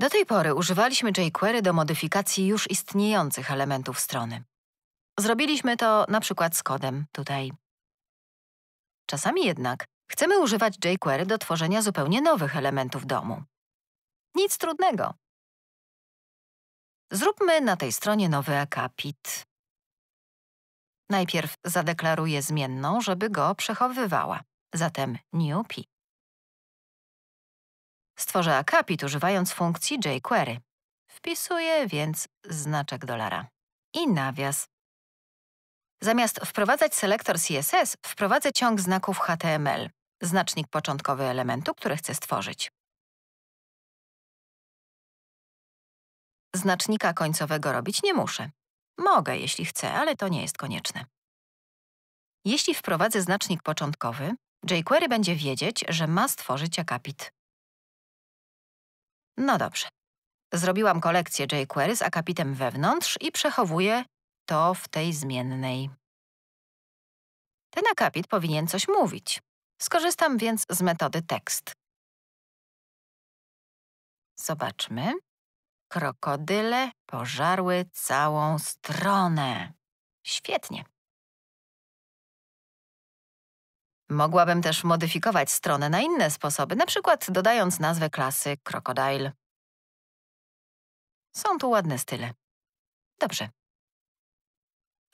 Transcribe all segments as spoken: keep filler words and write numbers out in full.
Do tej pory używaliśmy jQuery do modyfikacji już istniejących elementów strony. Zrobiliśmy to na przykład z kodem tutaj. Czasami jednak chcemy używać jQuery do tworzenia zupełnie nowych elementów domu. Nic trudnego. Zróbmy na tej stronie nowy akapit. Najpierw zadeklaruję zmienną, żeby go przechowywała. Zatem new p. Stworzę akapit używając funkcji jQuery. Wpisuję więc znaczek dolara i nawias. Zamiast wprowadzać selektor C S S, wprowadzę ciąg znaków H T M L, znacznik początkowy elementu, który chcę stworzyć. Znacznika końcowego robić nie muszę. Mogę, jeśli chcę, ale to nie jest konieczne. Jeśli wprowadzę znacznik początkowy, jQuery będzie wiedzieć, że ma stworzyć akapit. No dobrze. Zrobiłam kolekcję jQuery z akapitem wewnątrz i przechowuję to w tej zmiennej. Ten akapit powinien coś mówić. Skorzystam więc z metody tekst. Zobaczmy. Krokodyle pożarły całą stronę. Świetnie. Mogłabym też modyfikować stronę na inne sposoby, na przykład dodając nazwę klasy Crocodile. Są tu ładne style. Dobrze.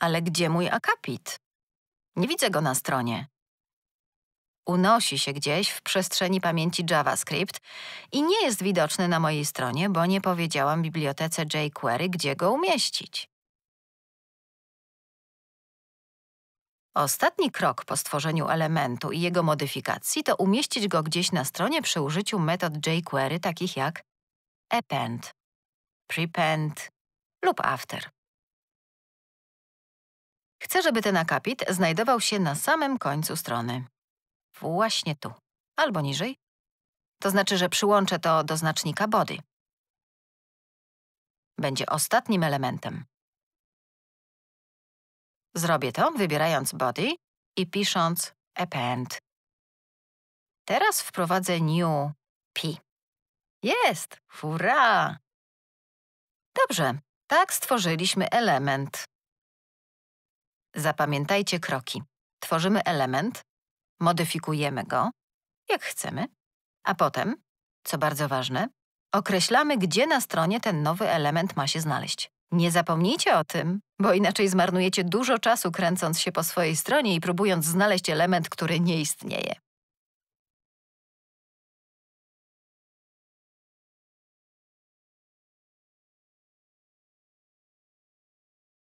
Ale gdzie mój akapit? Nie widzę go na stronie. Unosi się gdzieś w przestrzeni pamięci JavaScript i nie jest widoczny na mojej stronie, bo nie powiedziałam bibliotece jQuery, gdzie go umieścić. Ostatni krok po stworzeniu elementu i jego modyfikacji to umieścić go gdzieś na stronie przy użyciu metod jQuery takich jak append, prepend lub after. Chcę, żeby ten akapit znajdował się na samym końcu strony. Właśnie tu. Albo niżej. To znaczy, że przyłączę to do znacznika body. Będzie ostatnim elementem. Zrobię to, wybierając body i pisząc append. Teraz wprowadzę new p. Jest! Hurra! Dobrze, tak stworzyliśmy element. Zapamiętajcie kroki. Tworzymy element, modyfikujemy go, jak chcemy, a potem, co bardzo ważne, określamy, gdzie na stronie ten nowy element ma się znaleźć. Nie zapomnijcie o tym, bo inaczej zmarnujecie dużo czasu kręcąc się po swojej stronie i próbując znaleźć element, który nie istnieje.